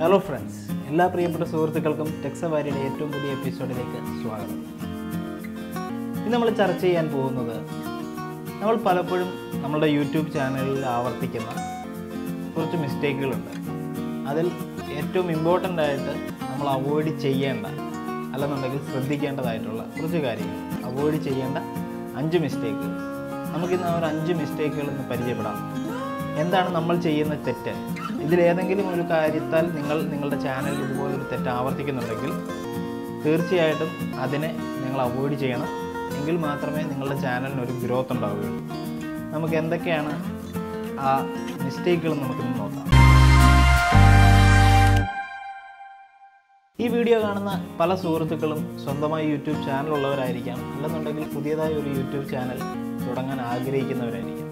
Hello friends, എല്ലാ പ്രിയപ്പെട്ട സുഹൃത്തുക്കൾക്കും ടെക് സവാരിയുടെ ഏറ്റവും പുതിയ എപ്പിസോഡിലേക്ക് സ്വാഗതം. ഇന്ന് നമ്മൾ ചർച്ച ചെയ്യാൻ പോകുന്നത് നമ്മൾ പലപ്പോഴും നമ്മുടെ യൂട്യൂബ് ചാനലിൽ ആവർത്തിക്കുന്ന കുറച്ച് മിസ്റ്റേക്കുകളുണ്ട്. അതിൽ ഏറ്റവും ഇമ്പോർട്ടൻ്റ് ആയിട്ട് നമ്മൾ അവോയ്ഡ് ചെയ്യേണ്ട, അല്ലെന്നുണ്ടെങ്കിൽ ശ്രദ്ധിക്കേണ്ടതായിട്ടുള്ള കുറച്ച് കാര്യങ്ങൾ, അവോയ്ഡ് ചെയ്യേണ്ട 5 മിസ്റ്റേക്കുകൾ. നമുക്കിന്ന് ആ ഒരു 5 മിസ്റ്റേക്കുകൾ ഒന്ന് പരിചയപ്പെടാം. എന്താണ് നമ്മൾ ചെയ്യുന്ന തെറ്റ്? ഇതിലേതെങ്കിലും ഒരു കാര്യത്താൽ നിങ്ങളുടെ ചാനലിൽ ഇതുപോലൊരു തെറ്റ് ആവർത്തിക്കുന്നുണ്ടെങ്കിൽ തീർച്ചയായിട്ടും അതിനെ നിങ്ങൾ അവോയ്ഡ് ചെയ്യണം. എങ്കിൽ മാത്രമേ നിങ്ങളുടെ ചാനലിന് ഒരു ഗ്രോത്ത് ഉണ്ടാവുകയുള്ളൂ. നമുക്ക് എന്തൊക്കെയാണ് ആ മിസ്റ്റേക്കുകൾ നമുക്കിന്ന് നോക്കാം. ഈ വീഡിയോ കാണുന്ന പല സുഹൃത്തുക്കളും സ്വന്തമായി യൂട്യൂബ് ചാനലുള്ളവരായിരിക്കാം, അല്ലെന്നുണ്ടെങ്കിൽ പുതിയതായി ഒരു യൂട്യൂബ് ചാനൽ തുടങ്ങാൻ ആഗ്രഹിക്കുന്നവരായിരിക്കാം.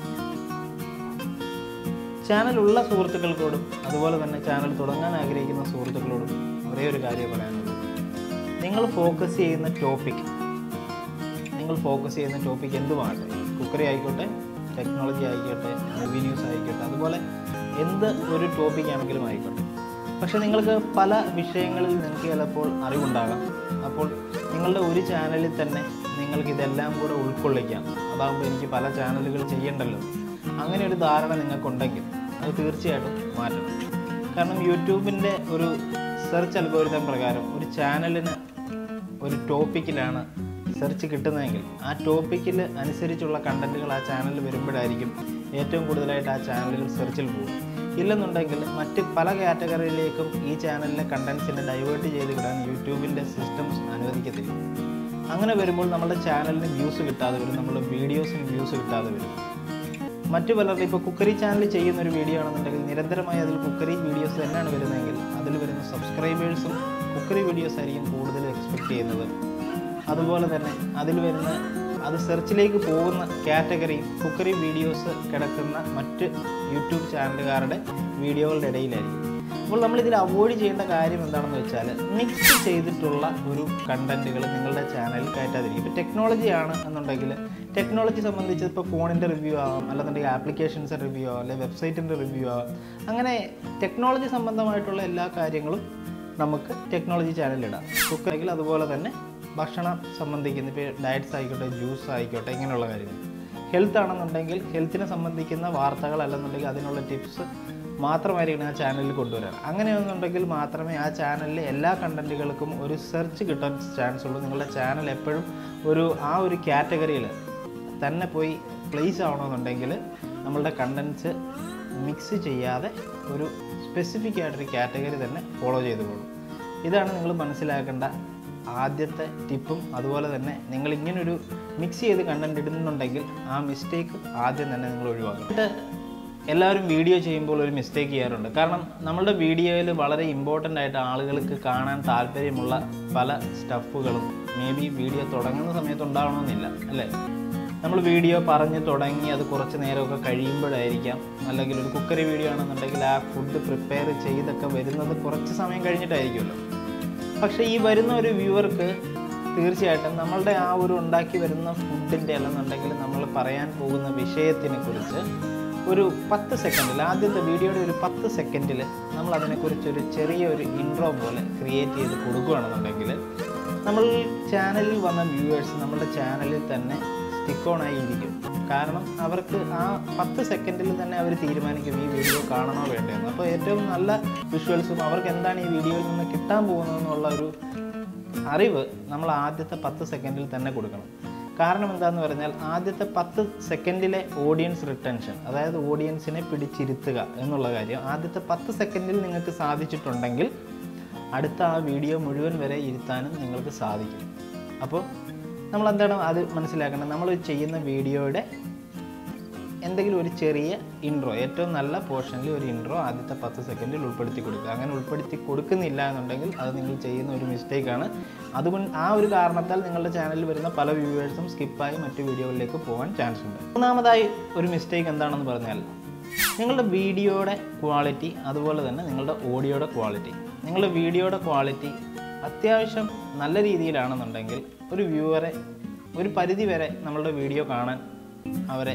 ചാനലുള്ള സുഹൃത്തുക്കൾക്കോടും അതുപോലെ തന്നെ ചാനൽ തുടങ്ങാൻ ആഗ്രഹിക്കുന്ന സുഹൃത്തുക്കളോടും ഒരേ ഒരു കാര്യം പറയാനുള്ളത്, നിങ്ങൾ ഫോക്കസ് ചെയ്യുന്ന ടോപ്പിക് എന്തുമാകട്ടെ, കുക്കറി ആയിക്കോട്ടെ, ടെക്നോളജി ആയിക്കോട്ടെ, മൂവി ന്യൂസ് ആയിക്കോട്ടെ, അതുപോലെ എന്ത് ഒരു ടോപ്പിക് ആണെങ്കിലും ആയിക്കോട്ടെ, പക്ഷേ നിങ്ങൾക്ക് പല വിഷയങ്ങളിൽ നിങ്ങൾക്ക് ചിലപ്പോൾ അറിവുണ്ടാകാം. അപ്പോൾ നിങ്ങളുടെ ഒരു ചാനലിൽ തന്നെ നിങ്ങൾക്ക് ഇതെല്ലാം കൂടെ ഉൾക്കൊള്ളിക്കാം. അതാകുമ്പോൾ എനിക്ക് പല ചാനലുകൾ ചെയ്യണ്ടല്ലോ, അങ്ങനെ ഒരു ധാരണ നിങ്ങൾക്കുണ്ടെങ്കിൽ അത് തീർച്ചയായിട്ടും മാറ്റണം. കാരണം യൂട്യൂബിൻ്റെ ഒരു സെർച്ച് അൽഗോരിതം പ്രകാരം ഒരു ചാനലിന് ഒരു ടോപ്പിക്കിലാണ് സെർച്ച് കിട്ടുന്നതെങ്കിൽ ആ ടോപ്പിക്കിൽ അനുസരിച്ചുള്ള കണ്ടൻറ്റുകൾ ആ ചാനലിൽ വരുമ്പോഴായിരിക്കും ഏറ്റവും കൂടുതലായിട്ട് ആ ചാനലുകൾ സെർച്ചിൽ പോകും. ഇല്ലെന്നുണ്ടെങ്കിൽ മറ്റ് പല കാറ്റഗറിയിലേക്കും ഈ ചാനലിലെ കണ്ടൻസിനെ ഡൈവേർട്ട് ചെയ്ത് വിടാൻ യൂട്യൂബിൻ്റെ സിസ്റ്റംസ് അനുവദിക്കത്തില്ല. അങ്ങനെ വരുമ്പോൾ നമ്മുടെ ചാനലിന് വ്യൂസ് കിട്ടാതെ വരും, നമ്മുടെ വീഡിയോസിന് വ്യൂസ് കിട്ടാതെ വരും. മറ്റു പലരുടെ ഇപ്പോൾ കുക്കറി ചാനൽ ചെയ്യുന്നൊരു വീഡിയോ ആണെന്നുണ്ടെങ്കിൽ നിരന്തരമായി അതിൽ കുക്കറി വീഡിയോസ് തന്നെയാണ് വരുന്നതെങ്കിൽ അതിൽ വരുന്ന സബ്സ്ക്രൈബേഴ്സും കുക്കറി വീഡിയോസ് ആയിരിക്കും കൂടുതൽ എക്സ്പെക്റ്റ് ചെയ്യുന്നത്. അതുപോലെ തന്നെ അതിൽ വരുന്ന അത് സെർച്ചിലേക്ക് പോകുന്ന കാറ്റഗറി കുക്കറി വീഡിയോസ് കിടക്കുന്ന മറ്റ് യൂട്യൂബ് ചാനലുകാരുടെ വീഡിയോകളുടെ ഇടയിലായിരിക്കും. അപ്പോൾ നമ്മളിതിൽ അവോയ്ഡ് ചെയ്യേണ്ട കാര്യം എന്താണെന്ന് വെച്ചാൽ മിക്സ് ചെയ്തിട്ടുള്ള ഒരു കണ്ടൻറ്റുകൾ നിങ്ങളുടെ ചാനലിൽ കയറ്റാതിരിക്കും. ഇപ്പോൾ ടെക്നോളജിയാണ് എന്നുണ്ടെങ്കിൽ ടെക്നോളജി സംബന്ധിച്ച് ഇപ്പോൾ ഫോണിൻ്റെ റിവ്യൂ ആവാം, അല്ലെന്നുണ്ടെങ്കിൽ ആപ്ലിക്കേഷൻസ് റിവ്യൂ ആവാം, അല്ലെങ്കിൽ വെബ്സൈറ്റിൻ്റെ റിവ്യൂ ആവാം. അങ്ങനെ ടെക്നോളജി സംബന്ധമായിട്ടുള്ള എല്ലാ കാര്യങ്ങളും നമുക്ക് ടെക്നോളജി ചാനലിലിടാം. കുക്കറിൽ അതുപോലെ തന്നെ ഭക്ഷണം സംബന്ധിക്കുന്ന ഇപ്പോൾ ഡയറ്റ്സ് ആയിക്കോട്ടെ, ജ്യൂസ് ആയിക്കോട്ടെ, ഇങ്ങനെയുള്ള കാര്യങ്ങൾ. ഹെൽത്ത് ആണെന്നുണ്ടെങ്കിൽ ഹെൽത്തിനെ സംബന്ധിക്കുന്ന വാർത്തകൾ, അല്ലെന്നുണ്ടെങ്കിൽ അതിനുള്ള ടിപ്സ് മാത്രമായിരിക്കണം ആ ചാനലിൽ കൊണ്ടുവരാൻ. അങ്ങനെയൊന്നുണ്ടെങ്കിൽ മാത്രമേ ആ ചാനലിലെ എല്ലാ കണ്ടൻറ്റുകൾക്കും ഒരു സെർച്ച് കിട്ടാൻ ചാൻസ് ഉള്ളൂ. നിങ്ങളുടെ ചാനൽ എപ്പോഴും ആ ഒരു കാറ്റഗറിയിൽ തന്നെ പോയി പ്ലേസ് ആവണമെന്നുണ്ടെങ്കിൽ നമ്മളുടെ കണ്ടൻസ് മിക്സ് ചെയ്യാതെ ഒരു സ്പെസിഫിക് ആയിട്ടൊരു കാറ്റഗറി തന്നെ ഫോളോ ചെയ്ത് പോകണം. ഇതാണ് നിങ്ങൾ മനസ്സിലാക്കേണ്ട ആദ്യത്തെ ടിപ്പും. അതുപോലെ തന്നെ നിങ്ങളിങ്ങനൊരു മിക്സ് ചെയ്ത് കണ്ടൻറ്റ് ഇടുന്നുണ്ടെങ്കിൽ ആ മിസ്റ്റേക്ക് ആദ്യം തന്നെ നിങ്ങൾ ഒഴിവാക്കണം. എല്ലാവരും വീഡിയോ ചെയ്യുമ്പോൾ ഒരു മിസ്റ്റേക്ക് ചെയ്യാറുണ്ട്. കാരണം നമ്മളുടെ വീഡിയോയിൽ വളരെ ഇമ്പോർട്ടൻ്റ് ആയിട്ട് ആളുകൾക്ക് കാണാൻ താല്പര്യമുള്ള പല സ്റ്റഫുകളും മേ ബി വീഡിയോ തുടങ്ങുന്ന സമയത്ത് ഉണ്ടാവണമെന്നില്ല, അല്ലേ? നമ്മൾ വീഡിയോ പറഞ്ഞ് തുടങ്ങി അത് കുറച്ച് നേരമൊക്കെ കഴിയുമ്പോഴായിരിക്കാം, അല്ലെങ്കിൽ ഒരു കുക്കറി വീഡിയോ ആണെന്നുണ്ടെങ്കിൽ ആ ഫുഡ് പ്രിപ്പയർ ചെയ്തൊക്കെ വരുന്നത് കുറച്ച് സമയം കഴിഞ്ഞിട്ടായിരിക്കുമല്ലോ. പക്ഷേ ഈ വരുന്ന ഒരു വ്യൂവർക്ക് തീർച്ചയായിട്ടും നമ്മളുടെ ആ ഒരു ഉണ്ടാക്കി വരുന്ന ഫുഡിൻ്റെ അല്ലെന്നുണ്ടെങ്കിൽ നമ്മൾ പറയാൻ പോകുന്ന വിഷയത്തിനെ കുറിച്ച് ഒരു 10 സെക്കൻഡിൽ, ആദ്യത്തെ വീഡിയോയുടെ ഒരു 10 സെക്കൻഡിൽ നമ്മൾ അതിനെക്കുറിച്ചൊരു ചെറിയൊരു ഇൻട്രോ പോലെ ക്രിയേറ്റ് ചെയ്ത് കൊടുക്കുകയാണെന്നുണ്ടെങ്കിൽ നമ്മൾ ചാനലിൽ വന്ന വ്യൂവേഴ്സ് നമ്മുടെ ചാനലിൽ തന്നെ സ്റ്റിക്ക് ഓൺ ആയിരിക്കും. കാരണം അവർക്ക് ആ 10 സെക്കൻഡിൽ തന്നെ അവർ തീരുമാനിക്കും ഈ വീഡിയോ കാണണോ വേണ്ടതെന്ന്. അപ്പോൾ ഏറ്റവും നല്ല വിഷ്വൽസും അവർക്ക് എന്താണ് ഈ വീഡിയോയിൽ നിന്ന് കിട്ടാൻ പോകുന്നതെന്നുള്ള ഒരു അറിവ് നമ്മൾ ആദ്യത്തെ 10 സെക്കൻഡിൽ തന്നെ കൊടുക്കണം. കാരണം എന്താണെന്ന് പറഞ്ഞാൽ ആദ്യത്തെ 10 സെക്കൻഡിലെ ഓഡിയൻസ് റിട്ടൻഷൻ, അതായത് ഓഡിയൻസിനെ പിടിച്ചിരുത്തുക എന്നുള്ള കാര്യം ആദ്യത്തെ 10 സെക്കൻഡിൽ നിങ്ങൾക്ക് സാധിച്ചിട്ടുണ്ടെങ്കിൽ അടുത്ത ആ വീഡിയോ മുഴുവൻ വരെ ഇരുത്താനും നിങ്ങൾക്ക് സാധിക്കും. അപ്പോൾ നമ്മളെന്താണ് അത് മനസ്സിലാക്കണം, നമ്മൾ ചെയ്യുന്ന വീഡിയോയുടെ എന്തെങ്കിലും ഒരു ചെറിയ ഇൻട്രോ, ഏറ്റവും നല്ല പോർഷനിൽ ഒരു ഇൻട്രോ ആദ്യത്തെ 10 സെക്കൻഡിൽ ഉൾപ്പെടുത്തി കൊടുക്കുക. അങ്ങനെ ഉൾപ്പെടുത്തി കൊടുക്കുന്നില്ല എന്നുണ്ടെങ്കിൽ അത് നിങ്ങൾ ചെയ്യുന്ന ഒരു മിസ്റ്റേക്കാണ്. അതുകൊണ്ട് ആ ഒരു കാരണത്താൽ നിങ്ങളുടെ ചാനലിൽ വരുന്ന പല വ്യൂവേഴ്സും സ്കിപ്പായി മറ്റു വീഡിയോകളിലേക്ക് പോകാൻ ചാൻസ് ഉണ്ട്. മൂന്നാമതായി ഒരു മിസ്റ്റേക്ക് എന്താണെന്ന് പറഞ്ഞാൽ നിങ്ങളുടെ വീഡിയോയുടെ ക്വാളിറ്റി, അതുപോലെ തന്നെ നിങ്ങളുടെ ഓഡിയോയുടെ ക്വാളിറ്റി. നിങ്ങളുടെ വീഡിയോയുടെ ക്വാളിറ്റി അത്യാവശ്യം നല്ല രീതിയിലാണെന്നുണ്ടെങ്കിൽ ഒരു വ്യൂവറെ ഒരു പരിധി വരെ നമ്മളുടെ വീഡിയോ കാണാൻ അവരെ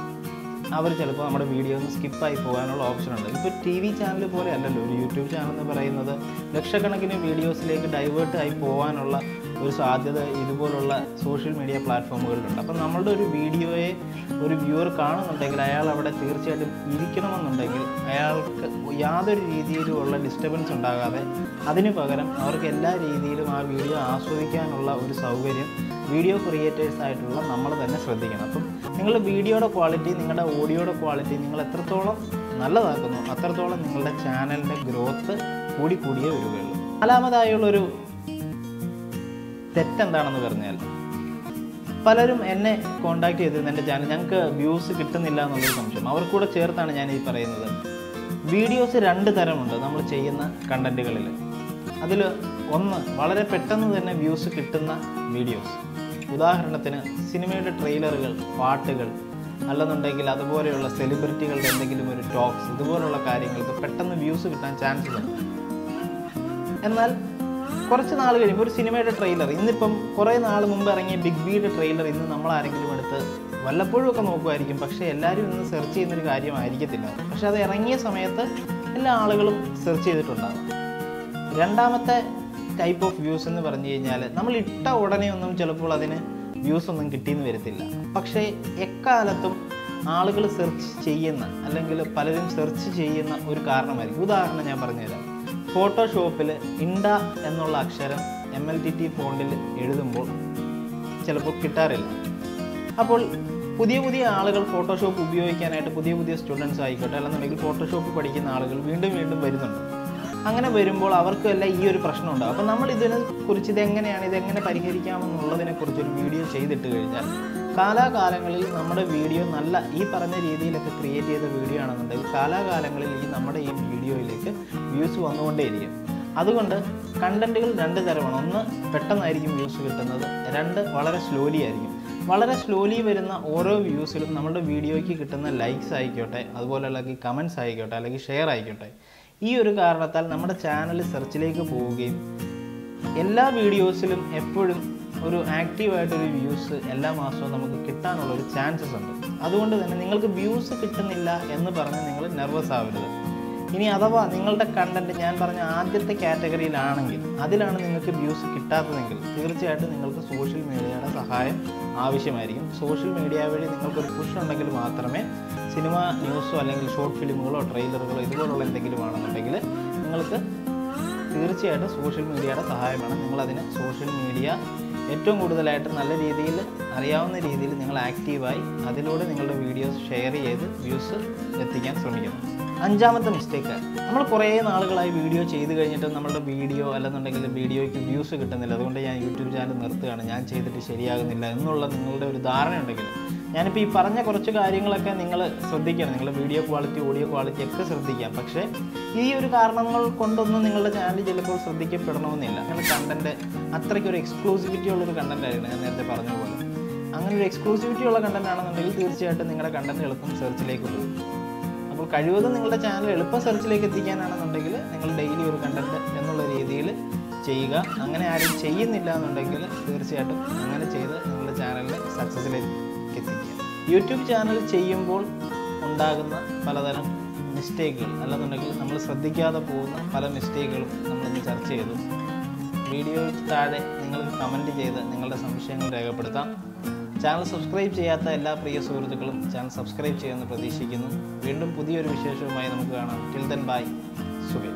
അവർ ചിലപ്പോൾ നമ്മുടെ വീഡിയോ ഒന്ന് സ്കിപ്പായി പോകാനുള്ള ഓപ്ഷൻ ഉണ്ട്. ഇപ്പോൾ ടി വി ചാനൽ പോലെ അല്ലല്ലോ ഒരു യൂട്യൂബ് ചാനൽ എന്ന് പറയുന്നത്, ലക്ഷക്കണക്കിന് വീഡിയോസിലേക്ക് ഡൈവേർട്ടായി പോകാനുള്ള ഒരു സാധ്യത ഇതുപോലുള്ള സോഷ്യൽ മീഡിയ പ്ലാറ്റ്ഫോമുകളിലുണ്ട്. അപ്പം നമ്മളുടെ ഒരു വീഡിയോയെ ഒരു വ്യൂവർ കാണുന്നുണ്ടെങ്കിൽ അയാൾ അവിടെ തീർച്ചയായിട്ടും ഇരിക്കണമെന്നുണ്ടെങ്കിൽ അയാൾക്ക് യാതൊരു രീതിയിലുമുള്ള ഡിസ്റ്റർബൻസ് ഉണ്ടാകാതെ അതിനു പകരം അവർക്ക് എല്ലാ രീതിയിലും ആ വീഡിയോ ആസ്വദിക്കാനുള്ള ഒരു സൗകര്യം വീഡിയോ ക്രിയേറ്റേഴ്സായിട്ടുള്ള നമ്മൾ തന്നെ ശ്രദ്ധിക്കണം. അപ്പം നിങ്ങളുടെ വീഡിയോയുടെ ക്വാളിറ്റി, നിങ്ങളുടെ ഓഡിയോയുടെ ക്വാളിറ്റി നിങ്ങൾ എത്രത്തോളം നല്ലതാക്കുന്നു അത്രത്തോളം നിങ്ങളുടെ ചാനലിൻ്റെ ഗ്രോത്ത് കൂടിക്കൂടിയേ വരികയുള്ളൂ. നാലാമതായുള്ളൊരു തെറ്റെന്താണെന്ന് പറഞ്ഞാൽ, പലരും എന്നെ കോൺടാക്ട് ചെയ്തിരുന്ന എൻ്റെ ചാനൽ ഞങ്ങൾക്ക് വ്യൂസ് കിട്ടുന്നില്ല എന്നുള്ളൊരു സംശയം അവർക്കൂടെ ചേർത്താണ് ഞാൻ ഈ പറയുന്നത്. വീഡിയോസ് രണ്ട് തരമുണ്ട് നമ്മൾ ചെയ്യുന്ന കണ്ടൻറ്റുകളിൽ. അതിൽ ഒന്ന് വളരെ പെട്ടെന്ന് തന്നെ വ്യൂസ് കിട്ടുന്ന വീഡിയോസ്, ഉദാഹരണത്തിന് സിനിമയുടെ ട്രെയിലറുകൾ, പാട്ടുകൾ, അല്ലെന്നുണ്ടെങ്കിൽ അതുപോലെയുള്ള സെലിബ്രിറ്റികളുടെ എന്തെങ്കിലും ഒരു ടോക്സ്, ഇതുപോലുള്ള കാര്യങ്ങൾക്ക് പെട്ടെന്ന് വ്യൂസ് കിട്ടാൻ ചാൻസ് ഉണ്ട്. എന്നാൽ കുറച്ച് നാൾ കഴിയുമ്പോൾ ഒരു സിനിമയുടെ ട്രെയിലർ, ഇന്നിപ്പം കുറേ നാൾ മുമ്പ് ഇറങ്ങിയ ബിഗ് ബിയുടെ ട്രെയിലർ ഇന്ന് നമ്മളാരെങ്കിലും എടുത്ത് വല്ലപ്പോഴും ഒക്കെ നോക്കുമായിരിക്കും, പക്ഷേ എല്ലാവരും ഇന്ന് സെർച്ച് ചെയ്യുന്നൊരു കാര്യമായിരിക്കത്തില്ല. പക്ഷെ അത് ഇറങ്ങിയ സമയത്ത് എല്ലാ ആളുകളും സെർച്ച് ചെയ്തിട്ടുണ്ടാകും. രണ്ടാമത്തെ ടൈപ്പ് ഓഫ് വ്യൂസ് എന്ന് പറഞ്ഞു കഴിഞ്ഞാൽ, നമ്മൾ ഇട്ട ഉടനെ ഒന്നും ചിലപ്പോൾ അതിന് വ്യൂസ് ഒന്നും കിട്ടിയെന്ന് വരത്തില്ല, പക്ഷേ എക്കാലത്തും ആളുകൾ സെർച്ച് ചെയ്യുന്ന അല്ലെങ്കിൽ പലരും സെർച്ച് ചെയ്യുന്ന ഒരു കാരണമായിരിക്കും. ഉദാഹരണം ഞാൻ പറഞ്ഞുതരാം. ഫോട്ടോഷോപ്പിൽ ഇണ്ട എന്നുള്ള അക്ഷരം MLTT ഫോണ്ടിൽ എഴുതുമ്പോൾ ചിലപ്പോൾ കിട്ടാറില്ല. അപ്പോൾ പുതിയ പുതിയ ആളുകൾ ഫോട്ടോഷോപ്പ് ഉപയോഗിക്കാനായിട്ട്, പുതിയ പുതിയ സ്റ്റുഡൻസ് ആയിക്കോട്ടെ അല്ലെന്നുണ്ടെങ്കിൽ ഫോട്ടോഷോപ്പ് പഠിക്കുന്ന ആളുകൾ വീണ്ടും വീണ്ടും വരുന്നുണ്ട്. അങ്ങനെ വരുമ്പോൾ അവർക്കും എല്ലാം ഈ ഒരു പ്രശ്നമുണ്ടാകും. അപ്പം നമ്മൾ ഇതിനെക്കുറിച്ച് ഇതെങ്ങനെയാണ് ഇതെങ്ങനെ പരിഹരിക്കാമെന്നുള്ളതിനെക്കുറിച്ചൊരു വീഡിയോ ചെയ്തിട്ട് കഴിഞ്ഞാൽ കാലാകാലങ്ങളിൽ നമ്മുടെ വീഡിയോ നല്ല ഈ പറഞ്ഞ രീതിയിലൊക്കെ ക്രിയേറ്റ് ചെയ്ത വീഡിയോ ആണെന്നുണ്ടെങ്കിൽ കാലാകാലങ്ങളിൽ ഈ നമ്മുടെ ഈ വീഡിയോയിലേക്ക് വ്യൂസ് വന്നുകൊണ്ടേയിരിക്കും. അതുകൊണ്ട് കണ്ടൻറ്റുകൾ രണ്ട് തരമാണ്. ഒന്ന് പെട്ടെന്നായിരിക്കും വ്യൂസ് കിട്ടുന്നത്, രണ്ട് വളരെ സ്ലോലി ആയിരിക്കും. വളരെ സ്ലോലി വരുന്ന ഓരോ വ്യൂസിലും നമ്മുടെ വീഡിയോയ്ക്ക് കിട്ടുന്ന ലൈക്സ് ആയിക്കോട്ടെ, അതുപോലെ അല്ലെങ്കിൽ കമൻറ്റ്സ് ആയിക്കോട്ടെ, അല്ലെങ്കിൽ ഷെയർ ആയിക്കോട്ടെ, ഈ ഒരു കാരണത്താൽ നമ്മുടെ ചാനൽ സെർച്ചിലേക്ക് പോവുകയും എല്ലാ വീഡിയോസിലും എപ്പോഴും ഒരു ആക്റ്റീവായിട്ടൊരു വ്യൂസ് എല്ലാ മാസവും നമുക്ക് കിട്ടാനുള്ളൊരു ചാൻസസ് ഉണ്ട്. അതുകൊണ്ട് തന്നെ നിങ്ങൾക്ക് വ്യൂസ് കിട്ടുന്നില്ല എന്ന് പറഞ്ഞ് നിങ്ങൾ നെർവസ് ആവരുത്. ഇനി അഥവാ നിങ്ങളുടെ കണ്ടൻറ്റ് ഞാൻ പറഞ്ഞ ആദ്യത്തെ കാറ്റഗറിയിലാണെങ്കിൽ, അതിലാണ് നിങ്ങൾക്ക് വ്യൂസ് കിട്ടാത്തതെങ്കിൽ തീർച്ചയായിട്ടും നിങ്ങൾക്ക് സോഷ്യൽ മീഡിയയുടെ സഹായം ആവശ്യമായിരിക്കും. സോഷ്യൽ മീഡിയ വഴി നിങ്ങൾക്കൊരു പുഷ് ഉണ്ടെങ്കിൽ മാത്രമേ സിനിമ ന്യൂസോ അല്ലെങ്കിൽ ഷോർട്ട് ഫിലിമുകളോ ട്രെയിലറുകളോ ഇതുപോലുള്ള എന്തെങ്കിലും ആണെന്നുണ്ടെങ്കിൽ നിങ്ങൾക്ക് തീർച്ചയായിട്ടും സോഷ്യൽ മീഡിയയുടെ സഹായം വേണം. നിങ്ങളതിന് സോഷ്യൽ മീഡിയ ഏറ്റവും കൂടുതലായിട്ട് നല്ല രീതിയിൽ അറിയാവുന്ന രീതിയിൽ നിങ്ങൾ ആക്റ്റീവായി അതിലൂടെ നിങ്ങളുടെ വീഡിയോസ് ഷെയർ ചെയ്ത് വ്യൂസ് എത്തിക്കാൻ ശ്രമിക്കണം. അഞ്ചാമത്തെ മിസ്റ്റേക്ക്, നമ്മൾ കുറേ നാളുകളായി വീഡിയോ ചെയ്ത് കഴിഞ്ഞിട്ട് നമ്മളുടെ വീഡിയോ അല്ലെന്നുണ്ടെങ്കിൽ വീഡിയോയ്ക്ക് വ്യൂസ് കിട്ടുന്നില്ല, അതുകൊണ്ട് ഞാൻ യൂട്യൂബ് ചാനൽ നിർത്തുകയാണ്, ഞാൻ ചെയ്തിട്ട് ശരിയാകുന്നില്ല എന്നുള്ള നിങ്ങളുടെ ഒരു ധാരണ ഉണ്ടെങ്കിൽ ഞാനിപ്പോൾ ഈ പറഞ്ഞ കുറച്ച് കാര്യങ്ങളൊക്കെ നിങ്ങൾ ശ്രദ്ധിക്കണം. നിങ്ങളുടെ വീഡിയോ ക്വാളിറ്റി, ഓഡിയോ ക്വാളിറ്റി ഒക്കെ ശ്രദ്ധിക്കാം. പക്ഷേ ഈ ഒരു കാരണങ്ങൾ കൊണ്ടൊന്നും നിങ്ങളുടെ ചാനൽ ചിലപ്പോൾ ശ്രദ്ധിക്കപ്പെടണമെന്നില്ല. നിങ്ങളുടെ കണ്ടൻറ്റ് അത്രയ്ക്കൊരു എക്സ്ക്ലൂസിവിറ്റി ഉള്ളൊരു കണ്ടൻറ് ആയിരുന്നു ഞാൻ നേരത്തെ പറഞ്ഞ പോലെ. അങ്ങനെ ഒരു എക്സ്ക്ലൂസിവിറ്റി ഉള്ള കണ്ടൻറ് ആണെന്നുണ്ടെങ്കിൽ തീർച്ചയായിട്ടും നിങ്ങളുടെ കണ്ടൻറ് എളുപ്പം സെർച്ചിലേക്ക് പോകും. അപ്പോൾ കഴിവതും നിങ്ങളുടെ ചാനൽ എളുപ്പം സെർച്ചിലേക്ക് എത്തിക്കാനാണെന്നുണ്ടെങ്കിൽ നിങ്ങൾ ഡെയിലി ഒരു കണ്ടൻറ് എന്നുള്ള രീതിയിൽ ചെയ്യുക. അങ്ങനെ ആരും ചെയ്യുന്നില്ല എന്നുണ്ടെങ്കിൽ തീർച്ചയായിട്ടും അങ്ങനെ ചെയ്ത് നിങ്ങളുടെ ചാനലിൻ്റെ സക്സസ്സിലേക്ക് എത്തിക്കുക. യൂട്യൂബ് ചാനൽ ചെയ്യുമ്പോൾ ഉണ്ടാകുന്ന പലതരം മിസ്റ്റേക്കുകൾ അല്ലെന്നുണ്ടെങ്കിൽ നമ്മൾ ശ്രദ്ധിക്കാതെ പോകുന്ന പല മിസ്റ്റേക്കുകളും നമ്മളിന്ന് ചർച്ച ചെയ്തു. വീഡിയോയ്ക്ക് താഴെ നിങ്ങൾ കമൻറ്റ് ചെയ്ത് നിങ്ങളുടെ സംശയങ്ങൾ രേഖപ്പെടുത്താം. ചാനൽ സബ്സ്ക്രൈബ് ചെയ്യാത്ത എല്ലാ പ്രിയ സുഹൃത്തുക്കളും ചാനൽ സബ്സ്ക്രൈബ് ചെയ്യുമെന്ന് പ്രതീക്ഷിക്കുന്നു. വീണ്ടും പുതിയൊരു വിശേഷവുമായി നമുക്ക് കാണാം. Till then bye. സുബൈ.